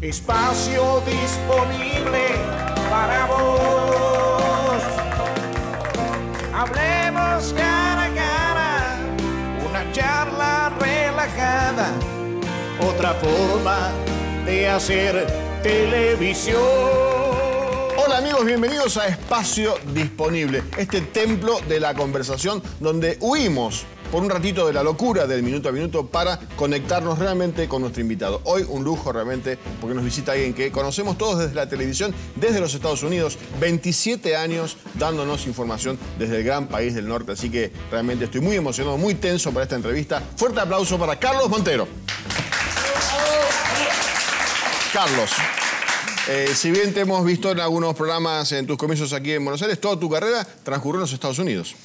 Espacio disponible para vos. Hablemos cara a cara, una charla relajada, otra forma de hacer televisión. Hola amigos, bienvenidos a Espacio Disponible, este templo de la conversación donde huimos por un ratito de la locura del minuto a minuto para conectarnos realmente con nuestro invitado. Hoy un lujo realmente porque nos visita alguien que conocemos todos desde la televisión, desde los Estados Unidos, 27 años dándonos información desde el gran país del norte. Así que realmente estoy muy emocionado, muy tenso para esta entrevista. Fuerte aplauso para Carlos Montero. Carlos, si bien te hemos visto en algunos programas en tus comienzos aquí en Buenos Aires, toda tu carrera transcurrió en los Estados Unidos.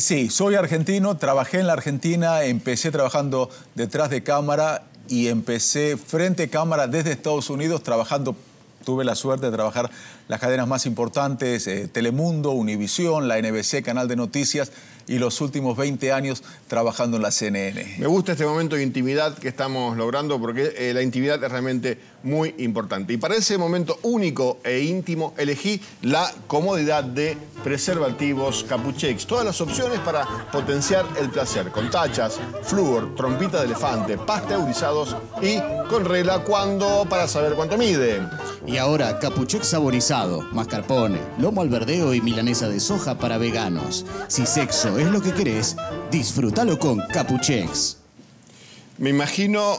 Sí, soy argentino, trabajé en la Argentina, empecé trabajando detrás de cámara y empecé frente a cámara desde Estados Unidos trabajando. Tuve la suerte de trabajar las cadenas más importantes, Telemundo, Univisión, la NBC, Canal de Noticias, y los últimos 20 años trabajando en la CNN. Me gusta este momento de intimidad que estamos logrando porque la intimidad es realmente muy importante. Y para ese momento único e íntimo elegí la comodidad de preservativos Capuchex. Todas las opciones para potenciar el placer, con tachas, flúor, trompita de elefante, pasteurizados y con regla cuando para saber cuánto mide. Y ahora Capuchex saborizado, mascarpone, lomo al verdeo y milanesa de soja para veganos. Si sexo es lo que querés, disfrútalo con Capuchex. Me imagino,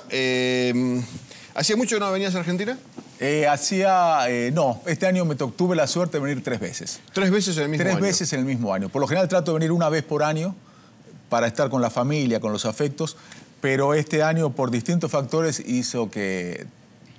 ¿hacía mucho que no venías a Argentina? No, este año tuve la suerte de venir 3 veces. ¿3 veces en el mismo año? 3 veces en el mismo año. Por lo general trato de venir una vez por año para estar con la familia, con los afectos, pero este año por distintos factores hizo que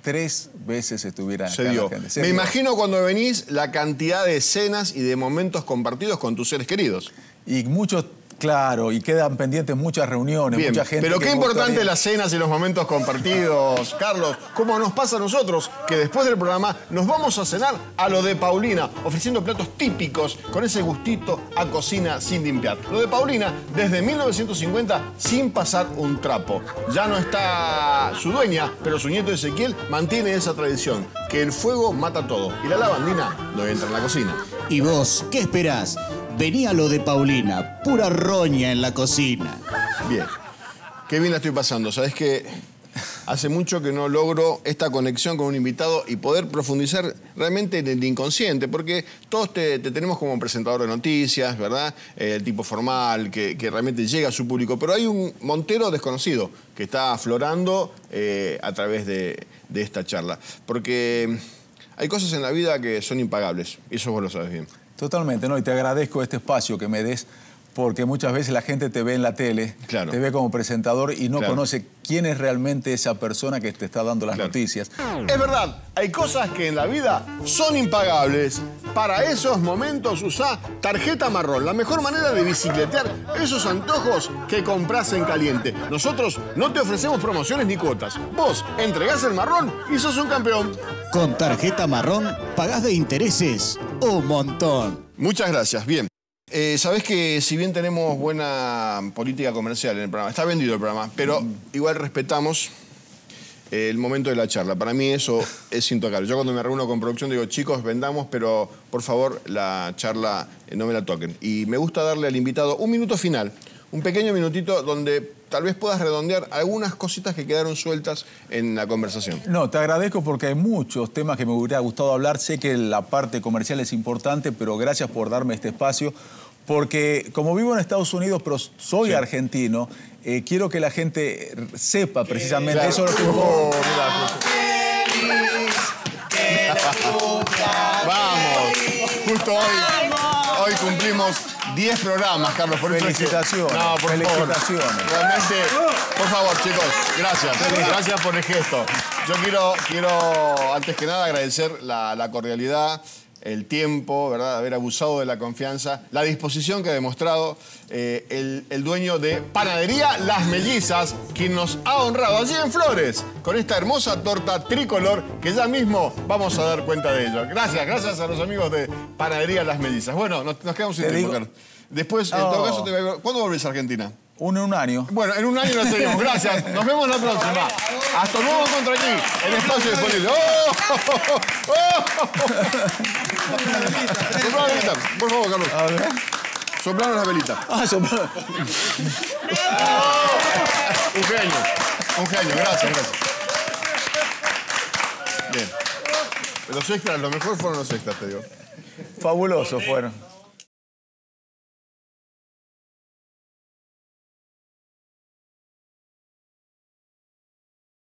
3 veces estuviera acá. Se dio. Me imagino cuando venís la cantidad de escenas y de momentos compartidos con tus seres queridos. Y muchos, claro, y quedan pendientes muchas reuniones, bien, mucha gente. Pero qué importante las cenas y los momentos compartidos, Carlos. ¿Cómo nos pasa a nosotros que después del programa nos vamos a cenar a lo de Paulina, ofreciendo platos típicos con ese gustito a cocina sin limpiar? Lo de Paulina, desde 1950, sin pasar un trapo. Ya no está su dueña, pero su nieto Ezequiel mantiene esa tradición, que el fuego mata todo y la lavandina no entra en la cocina. ¿Y vos qué esperás? Venía lo de Paulina, pura roña en la cocina. Bien, qué bien la estoy pasando. Sabes que hace mucho que no logro esta conexión con un invitado y poder profundizar realmente en el inconsciente, porque todos te tenemos como presentador de noticias, ¿verdad? El tipo formal, que realmente llega a su público. Pero hay un Montero desconocido que está aflorando a través de esta charla. Porque hay cosas en la vida que son impagables, y eso vos lo sabes bien. Totalmente, ¿no? Y te agradezco este espacio que me des, porque muchas veces la gente te ve en la tele, claro, te ve como presentador y no conoce quién es realmente esa persona que te está dando las noticias. Es verdad, hay cosas que en la vida son impagables. Para esos momentos usá tarjeta marrón, la mejor manera de bicicletear esos antojos que compras en caliente. Nosotros no te ofrecemos promociones ni cuotas. Vos entregás el marrón y sos un campeón. Con tarjeta marrón pagás de intereses un montón. Muchas gracias, bien. Sabés que si bien tenemos buena política comercial en el programa, está vendido el programa, pero igual respetamos el momento de la charla. Para mí eso es intocable. Yo cuando me reúno con producción digo, chicos, vendamos, pero por favor la charla no me la toquen. Y me gusta darle al invitado un minuto final, un pequeño minutito donde tal vez puedas redondear algunas cositas que quedaron sueltas en la conversación. No, te agradezco porque hay muchos temas que me hubiera gustado hablar. Sé que la parte comercial es importante, pero gracias por darme este espacio. Porque como vivo en Estados Unidos, pero soy argentino, quiero que la gente sepa precisamente eso. Es lo que... Vamos, justo hoy cumplimos 10 programas, Carlos. Por felicitaciones. No, por felicitaciones. Favor. Realmente, por favor, chicos, gracias. Gracias por el gesto. Yo quiero antes que nada, agradecer la cordialidad, el tiempo, ¿verdad? Haber abusado de la confianza, la disposición que ha demostrado el dueño de Panadería Las Mellizas, quien nos ha honrado allí en Flores con esta hermosa torta tricolor que ya mismo vamos a dar cuenta de ello. Gracias, gracias a los amigos de Panadería Las Mellizas. Bueno, nos quedamos sin tiempo, Carlos. Después, en todo caso, ¿cuándo volvés a Argentina? Uno en un año. Bueno, en un año lo seguimos. Gracias. Nos vemos la próxima. Hasta luego contra aquí. El espacio disponible. ¡Oh! ¡Oh! Soplar la velita. Por favor, Carlos. A ver. Soplaron la velita. Ah, soplaron. Un genio. Un genio. Gracias, gracias. Bien. Los extras, lo mejor fueron los extras, te digo. Fabulosos fueron.